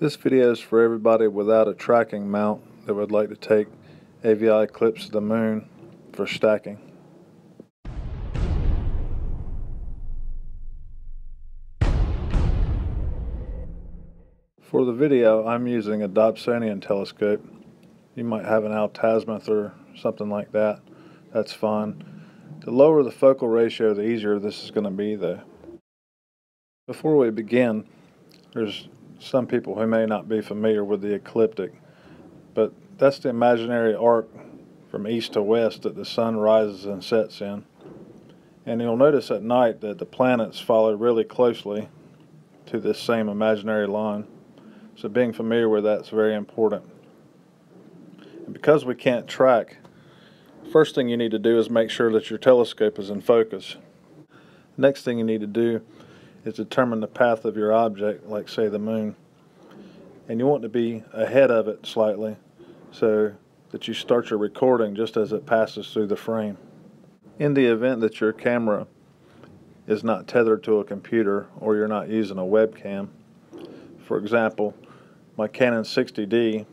This video is for everybody without a tracking mount that would like to take AVI clips to the moon for stacking. For the video, I'm using a Dobsonian telescope. You might have an altazimuth or something like that. That's fine. The lower the focal ratio, the easier this is going to be though. Before we begin, there's some people who may not be familiar with the ecliptic, but that's the imaginary arc from east to west that the sun rises and sets in. And you'll notice at night that the planets follow really closely to this same imaginary line. So being familiar with that's very important. And because we can't track, first thing you need to do is make sure that your telescope is in focus. Next thing you need to do is determine the path of your object, like say the moon. And you want to be ahead of it slightly so that you start your recording just as it passes through the frame. In the event that your camera is not tethered to a computer or you're not using a webcam, for example, my Canon 60D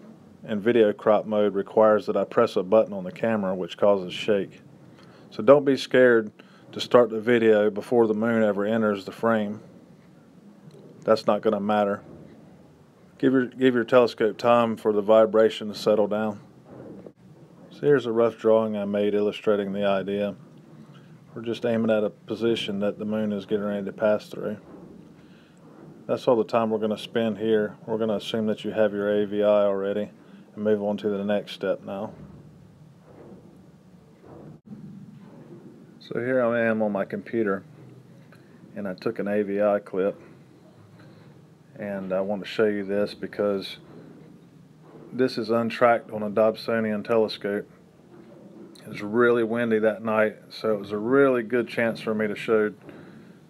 in video crop mode requires that I press a button on the camera, which causes shake. So don't be scared to start the video before the moon ever enters the frame. That's not going to matter. Give your telescope time for the vibration to settle down. So here's a rough drawing I made illustrating the idea. We're just aiming at a position that the moon is getting ready to pass through. That's all the time we're going to spend here. We're going to assume that you have your AVI already and move on to the next step now. So here I am on my computer, and I took an AVI clip, and I want to show you this because this is untracked on a Dobsonian telescope. It was really windy that night, so it was a really good chance for me to show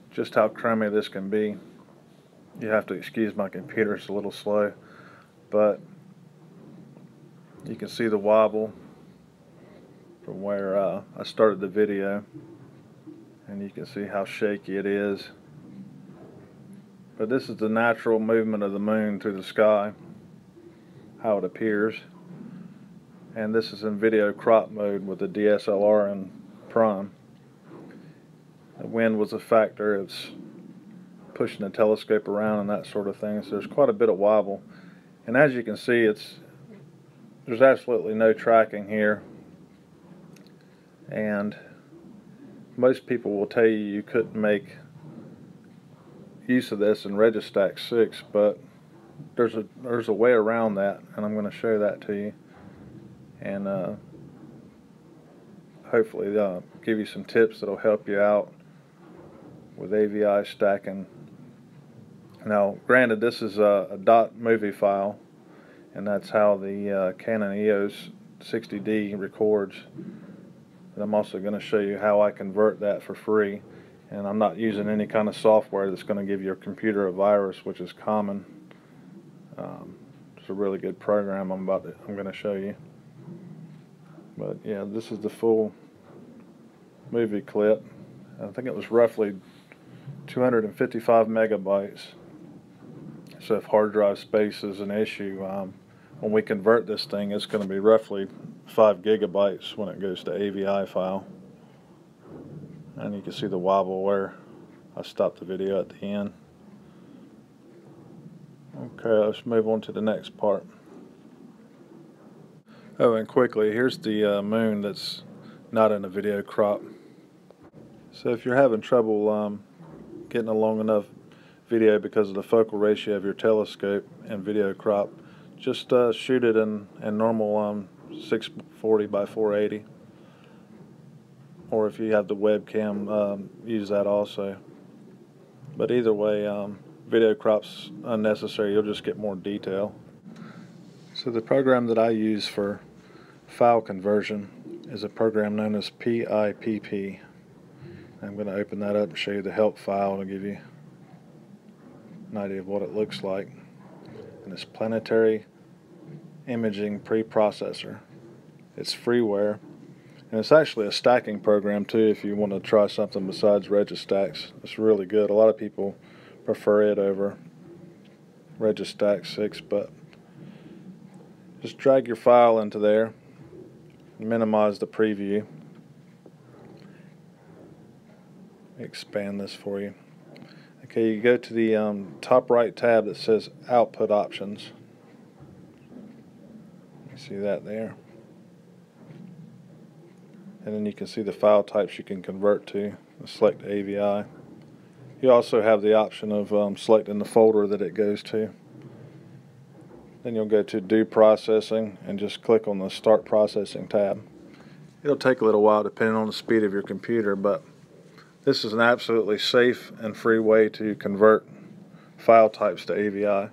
just how crummy this can be. You have to excuse my computer, it's a little slow, but you can see the wobble from where I started the video, and you can see how shaky it is. But this is the natural movement of the moon through the sky, how it appears, and this is in video crop mode with the DSLR in prime. The wind was a factor. It's pushing the telescope around and that sort of thing, so there's quite a bit of wobble. And as you can see, there's absolutely no tracking here, and most people will tell you you couldn't make use of this in Registax 6, but there's a way around that, and I'm going to show that to you, and hopefully give you some tips that'll help you out with AVI stacking. Now, granted, this is a .movie file, and that's how the Canon EOS 60D records. But I'm also going to show you how I convert that for free, and I'm not using any kind of software that's going to give your computer a virus, which is common. It's a really good program I'm going to show you. But yeah, this is the full movie clip. I think it was roughly 255 megabytes. So if hard drive space is an issue, when we convert this thing, it's going to be roughly 5 gigabytes when it goes to AVI file. And you can see the wobble where I stopped the video at the end. Okay, let's move on to the next part. Oh, and quickly, here's the moon that's not in the video crop. So if you're having trouble getting a long enough video because of the focal ratio of your telescope and video crop, just shoot it in normal 640 by 480, or if you have the webcam, use that also. But either way, video crop's unnecessary, you'll just get more detail. So the program that I use for file conversion is a program known as PIPP. I'm going to open that up and show you the help file to give you an idea of what it looks like. And it's Planetary Imaging Preprocessor. It's freeware, and it's actually a stacking program too if you want to try something besides Registax. It's really good. A lot of people prefer it over Registax 6 button. Just drag your file into there, minimize the preview, expand this for you. Okay, you go to the top right tab that says output options. You see that there, and then you can see the file types you can convert to. Select AVI. You also have the option of selecting the folder that it goes to. Then you'll go to Do Processing and just click on the Start Processing tab. It'll take a little while depending on the speed of your computer, but this is an absolutely safe and free way to convert file types to AVI.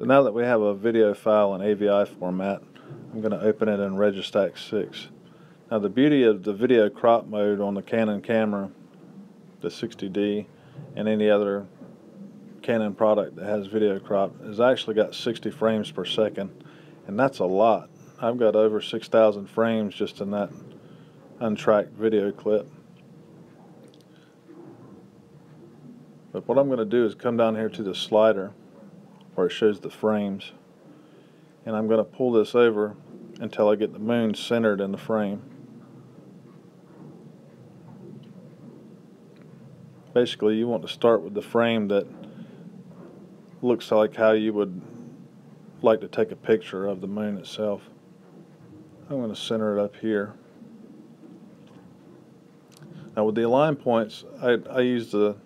So now that we have a video file in AVI format, I'm going to open it in Registax 6. Now the beauty of the video crop mode on the Canon camera, the 60D, and any other Canon product that has video crop, is actually got 60 frames per second, and that's a lot. I've got over 6,000 frames just in that untracked video clip. But what I'm going to do is come down here to the slider where it shows the frames, and I'm going to pull this over until I get the moon centered in the frame. Basically, you want to start with the frame that looks like how you would like to take a picture of the moon itself. I'm going to center it up here. Now with the align points, I use the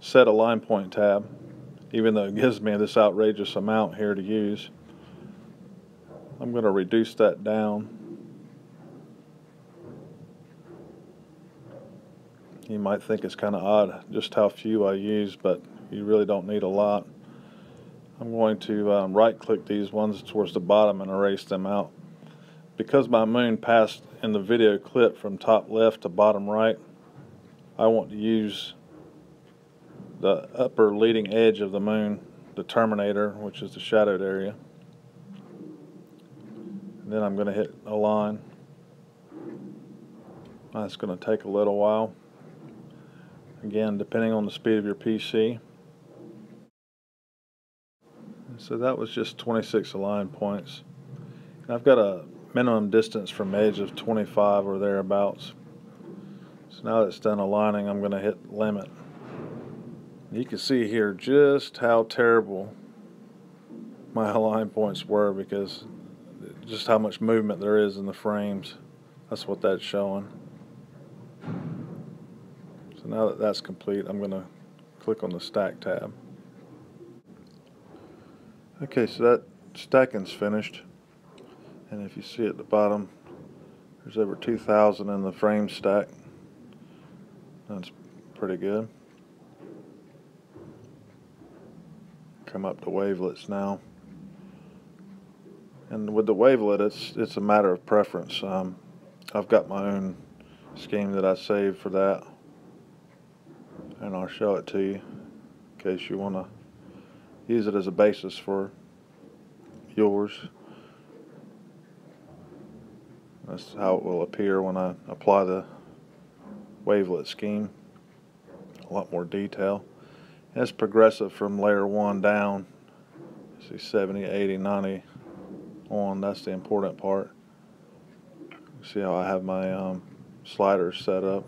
Set Align Point tab, even though it gives me this outrageous amount here to use. I'm going to reduce that down. You might think it's kind of odd just how few I use, but you really don't need a lot. I'm going to right click these ones towards the bottom and erase them out. Because my moon passed in the video clip from top left to bottom right, I want to use the upper leading edge of the moon, the terminator, which is the shadowed area. Then I'm going to hit align. That's going to take a little while, again depending on the speed of your PC. And so that was just 26 align points, and I've got a minimum distance from edge of 25 or thereabouts. So now that it's done aligning, I'm going to hit limit. You can see here just how terrible my align points were, because just how much movement there is in the frames. That's what that's showing. So now that that's complete, I'm going to click on the stack tab. Okay, so that stacking's finished, and if you see at the bottom, there's over 2,000 in the frame stack. That's pretty good. Come up to wavelets now. And with the wavelet, it's a matter of preference. I've got my own scheme that I saved for that, and I'll show it to you in case you want to use it as a basis for yours. That's how it will appear when I apply the wavelet scheme. A lot more detail. And it's progressive from layer 1 down. See 70, 80, 90. On, that's the important part. See how I have my sliders set up.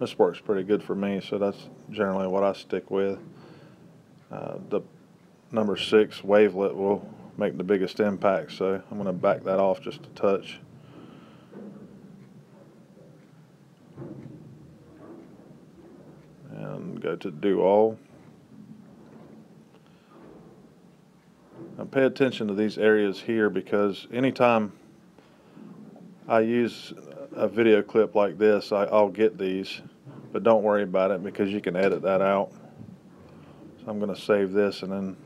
This works pretty good for me, so that's generally what I stick with. The number 6 wavelet will make the biggest impact, so I'm going to back that off just a touch. And go to Do All. Pay attention to these areas here, because anytime I use a video clip like this, I'll get these, but don't worry about it because you can edit that out. So I'm going to save this and then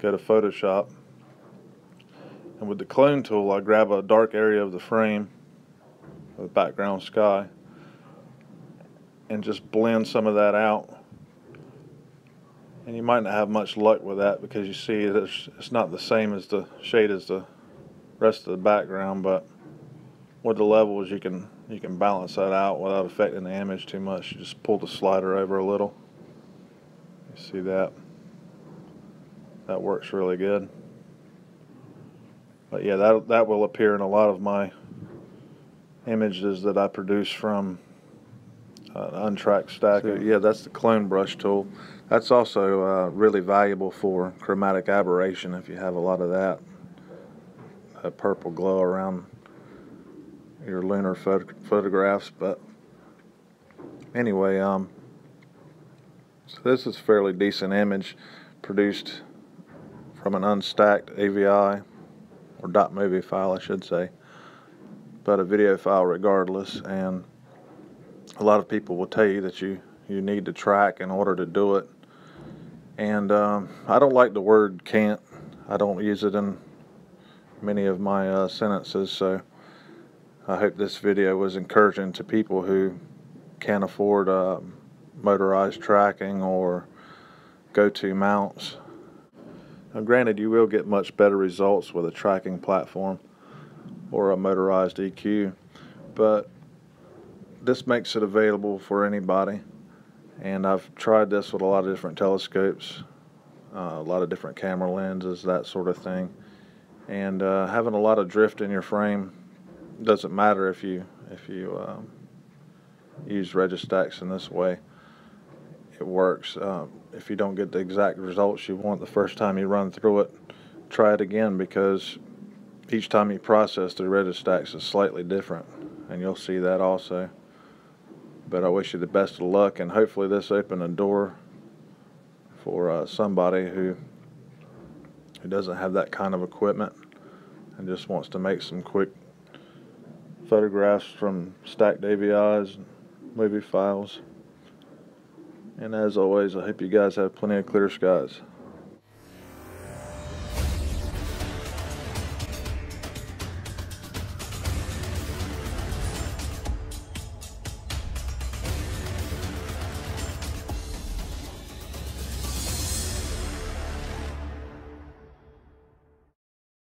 go to Photoshop, and with the clone tool I grab a dark area of the frame, the background sky, and just blend some of that out. And you might not have much luck with that, because you see it's not the same as the shade as the rest of the background, but with the levels you can balance that out without affecting the image too much. You just pull the slider over a little. You see that? that works really good. But yeah, that will appear in a lot of my images that I produce from an untracked stack. So, yeah, that's the clone brush tool. That's also really valuable for chromatic aberration if you have a lot of that purple glow around your lunar photographs. But anyway, so this is a fairly decent image produced from an unstacked AVI or .movie file, I should say, but a video file regardless. And a lot of people will tell you that you need to track in order to do it. And I don't like the word can't. I don't use it in many of my sentences, so I hope this video was encouraging to people who can't afford motorized tracking or go-to mounts. Now, granted, you will get much better results with a tracking platform or a motorized EQ, but this makes it available for anybody. And I've tried this with a lot of different telescopes, a lot of different camera lenses, that sort of thing. And having a lot of drift in your frame doesn't matter if you use Registax in this way. It works. If you don't get the exact results you want the first time you run through it, try it again, because each time you process through Registax is slightly different, and you'll see that also. But I wish you the best of luck, and hopefully this opened a door for somebody who doesn't have that kind of equipment and just wants to make some quick photographs from stacked AVIs, movie files. And as always, I hope you guys have plenty of clear skies.